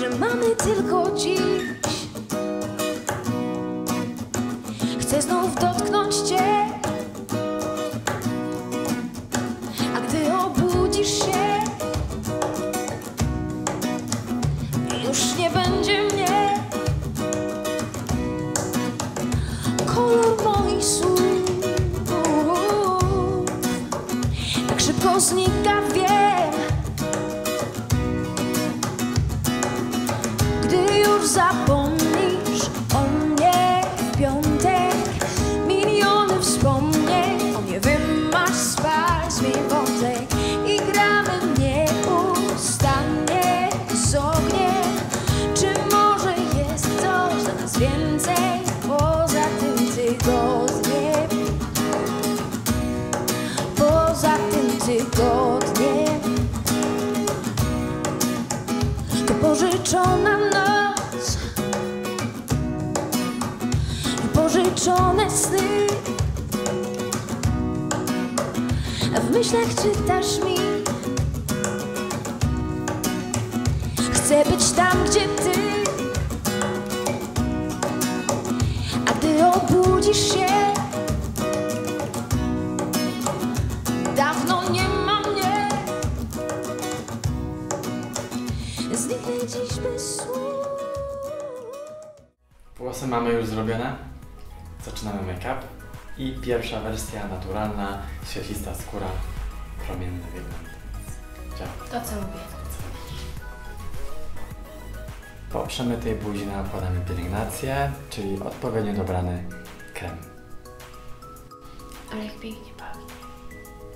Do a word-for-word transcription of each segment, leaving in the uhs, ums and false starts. że mamy tylko dziś. Chcę znów dotknąć Cię, a gdy obudzisz się, już nie będzie mnie. Kolor moich słów tak szybko znika, wiem, gdy już zapomnisz o mnie w piątek. Miliony wspomnień o mnie wymasz, spal z mojej wątek. I gramy nieustannie z ogniem. Czy może jest coś dla nas więcej poza tym tygodniem? Poza tym tygodniem. To pożyczona noc i pożyczone sny. A w myślach czytasz mi. Chcę być tam, gdzie Ty. A gdy obudzisz się, dawno nie ma mnie. Zniknę dziś bez słów. Włosy mamy już zrobione. Zaczynamy make-up. I pierwsza wersja naturalna, świetlista skóra, promienny wygląd. Ciao. To co lubię. Po przemytej buzi nakładamy pielęgnację, czyli odpowiednio dobrany krem. Ale jak pięknie pachnie.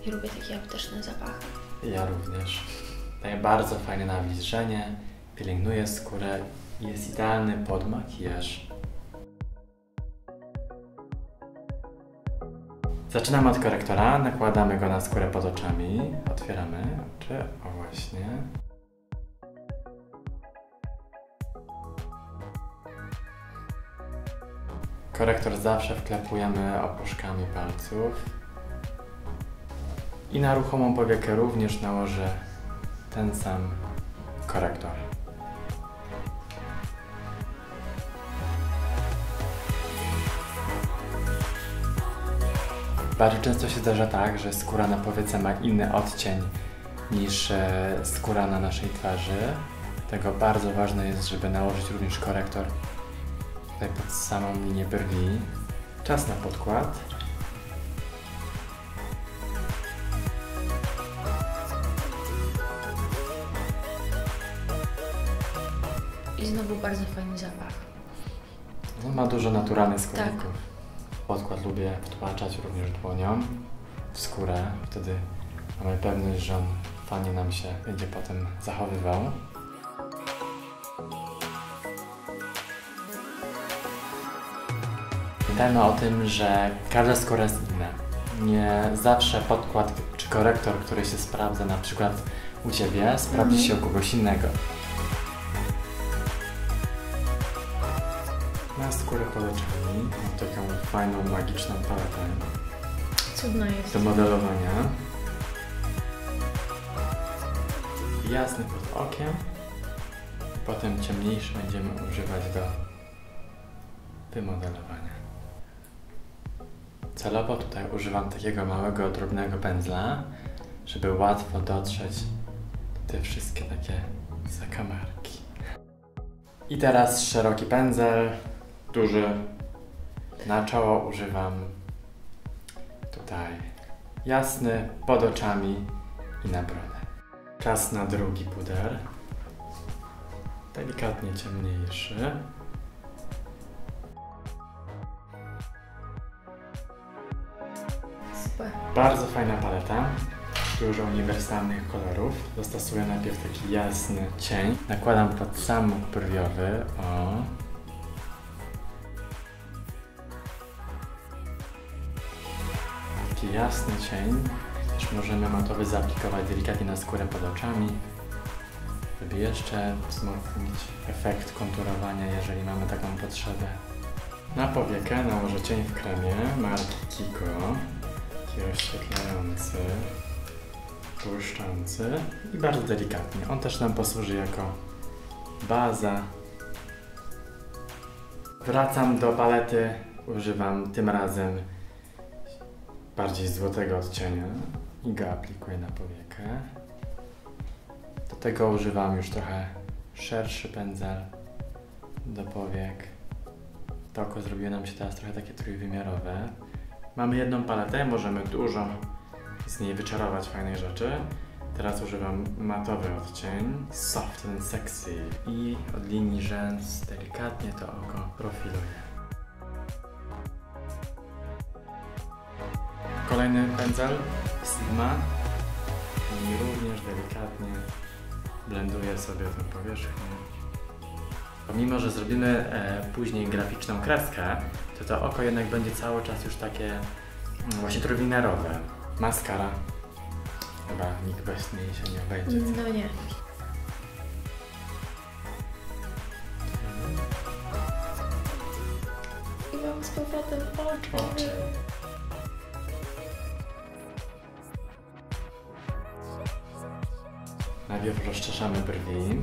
Ja lubię takie apteczne zapachy. Ja również. Daje bardzo fajne nawilżenie, pielęgnuje skórę i jest idealny pod makijaż. Zaczynamy od korektora, nakładamy go na skórę pod oczami, otwieramy oczy, o właśnie. Korektor zawsze wklepujemy opuszkami palców. I na ruchomą powiekę również nałożę ten sam korektor. Bardzo często się zdarza tak, że skóra na powiece ma inny odcień niż skóra na naszej twarzy. Dlatego bardzo ważne jest, żeby nałożyć również korektor tutaj pod samą linię brwi. Czas na podkład. I znowu bardzo fajny zapach. No, ma dużo naturalnych składników. Tak. Podkład lubię wtłaczać również dłonią w skórę, wtedy mamy pewność, że on fajnie nam się będzie potem zachowywał. Pamiętajmy o tym, że każda skóra jest inna. Nie zawsze podkład czy korektor, który się sprawdza na przykład u Ciebie, sprawdzi się u kogoś innego. Na skórę pod oczami mam taką fajną, magiczną paletę. Cudna jest. Do modelowania. Jasny pod okiem. Potem ciemniejszy będziemy używać do wymodelowania. Celowo tutaj używam takiego małego, drobnego pędzla, żeby łatwo dotrzeć do tych wszystkie takie zakamarki. I teraz szeroki pędzel. Duży. Na czoło używam tutaj jasny, pod oczami i na bronę. Czas na drugi puder. Delikatnie ciemniejszy. Super. Bardzo fajna paleta. Dużo uniwersalnych kolorów. Dostosuję najpierw taki jasny cień. Nakładam pod sam brwiowy. O. Jasny cień, też możemy matowy zaaplikować delikatnie na skórę pod oczami, żeby jeszcze wzmocnić efekt konturowania, jeżeli mamy taką potrzebę. Na powiekę nałożę cień w kremie marki Kiko, taki rozświetlający, błyszczący i bardzo delikatnie. On też nam posłuży jako baza. Wracam do palety, używam tym razem bardziej złotego odcienia i go aplikuję na powiekę. Do tego używam już trochę szerszy pędzel do powiek. To oko zrobiło nam się teraz trochę takie trójwymiarowe. Mamy jedną paletę, możemy dużo z niej wyczarować fajnych rzeczy. Teraz używam matowy odcień, soft and sexy, i od linii rzęs delikatnie to oko profiluję. Kolejny pędzel Sigma i również delikatnie blenduję sobie tę powierzchnię. Pomimo, że zrobimy e, później graficzną kreskę, to to oko jednak będzie cały czas już takie właśnie trójwymiarowe. Maskara. Chyba nikt bez niej się nie obejdzie. No nie. I mam z powrotem oczy. oczy. Najpierw rozczeszamy brwi.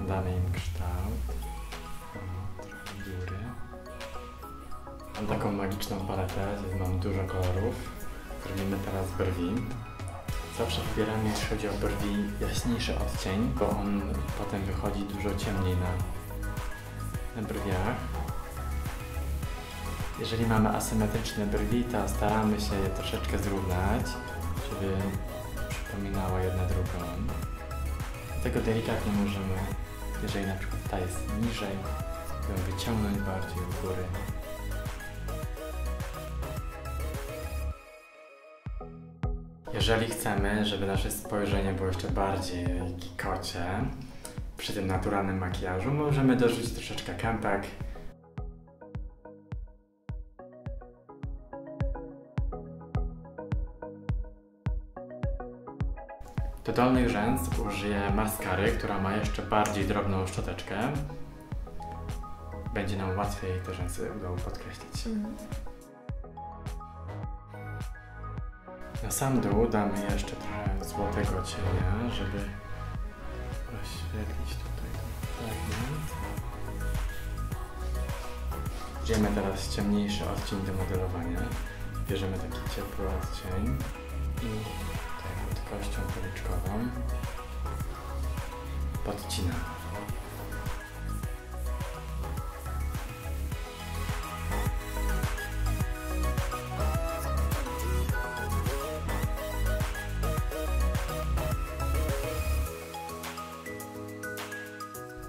Damy im kształt. Trochę góry. Mam taką magiczną paletę, mam dużo kolorów. Robimy teraz brwi. Zawsze wybieram, jeśli chodzi o brwi, jaśniejszy odcień, bo on potem wychodzi dużo ciemniej na, na brwiach. Jeżeli mamy asymetryczne brwi, to staramy się je troszeczkę zrównać, żeby przypominały jedna drugą. Dlatego delikatnie możemy, jeżeli na przykład ta jest niżej, ją wyciągnąć bardziej u góry. Jeżeli chcemy, żeby nasze spojrzenie było jeszcze bardziej kikocie, przy tym naturalnym makijażu możemy dorzucić troszeczkę kępek. Do dolnych rzęs użyję maskary, która ma jeszcze bardziej drobną szczoteczkę. Będzie nam łatwiej te rzęsy udało podkreślić. Mm. Na sam dół damy jeszcze trochę złotego cienia, żeby rozświetlić tutaj ten fragment. Bierzemy teraz ciemniejszy odcień do modelowania. Bierzemy taki ciepły odcień i tutaj pod kością policzkową podcinamy.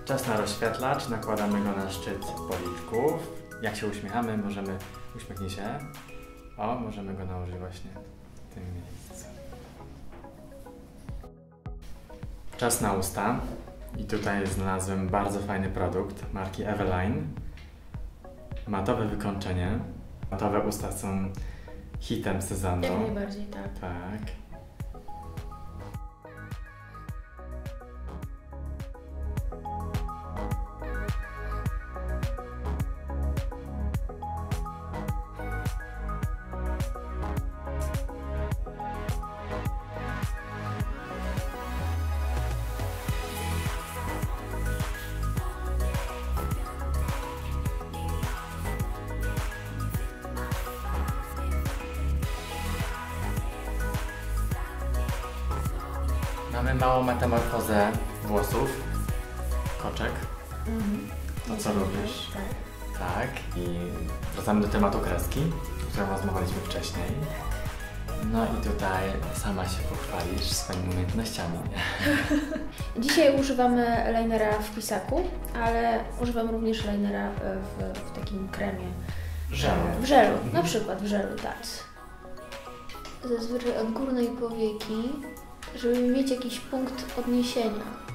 Czas na rozświetlacz, nakładamy go na szczyt policzków. Jak się uśmiechamy, możemy... uśmiechnij się. O, możemy go nałożyć właśnie w tym miejscu. Czas na usta. I tutaj znalazłem bardzo fajny produkt marki Eveline. Matowe wykończenie. Matowe usta są hitem sezonu. Jak najbardziej, tak. Tak. Mamy małą metamorfozę włosów, koczek, mm-hmm. to co lubisz, tak. tak, i wracamy do tematu kreski, o którym rozmawialiśmy wcześniej. No i tutaj sama się pochwalisz swoimi umiejętnościami. Dzisiaj używamy linera w pisaku, ale używam również linera w, w takim kremie. Żelu. W żelu, na przykład w żelu, tak. Zazwyczaj od górnej powieki, żeby mieć jakiś punkt odniesienia.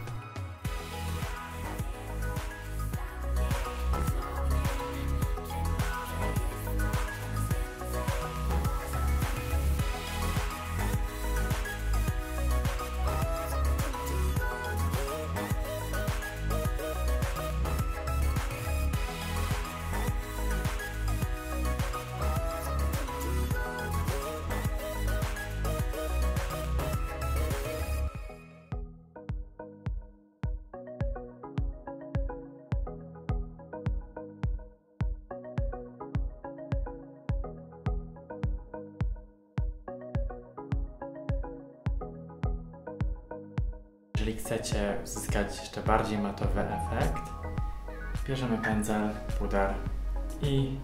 Jeżeli chcecie uzyskać jeszcze bardziej matowy efekt, bierzemy pędzel, pudar i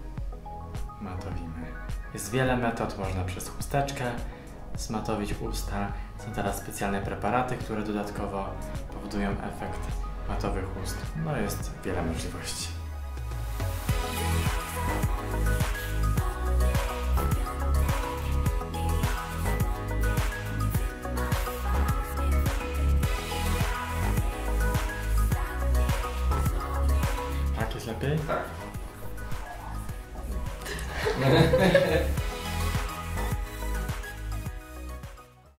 matowimy. Jest wiele metod, można przez chusteczkę zmatowić usta. Są teraz specjalne preparaty, które dodatkowo powodują efekt matowych ust. No jest wiele możliwości. Tak, jest lepiej? Tak.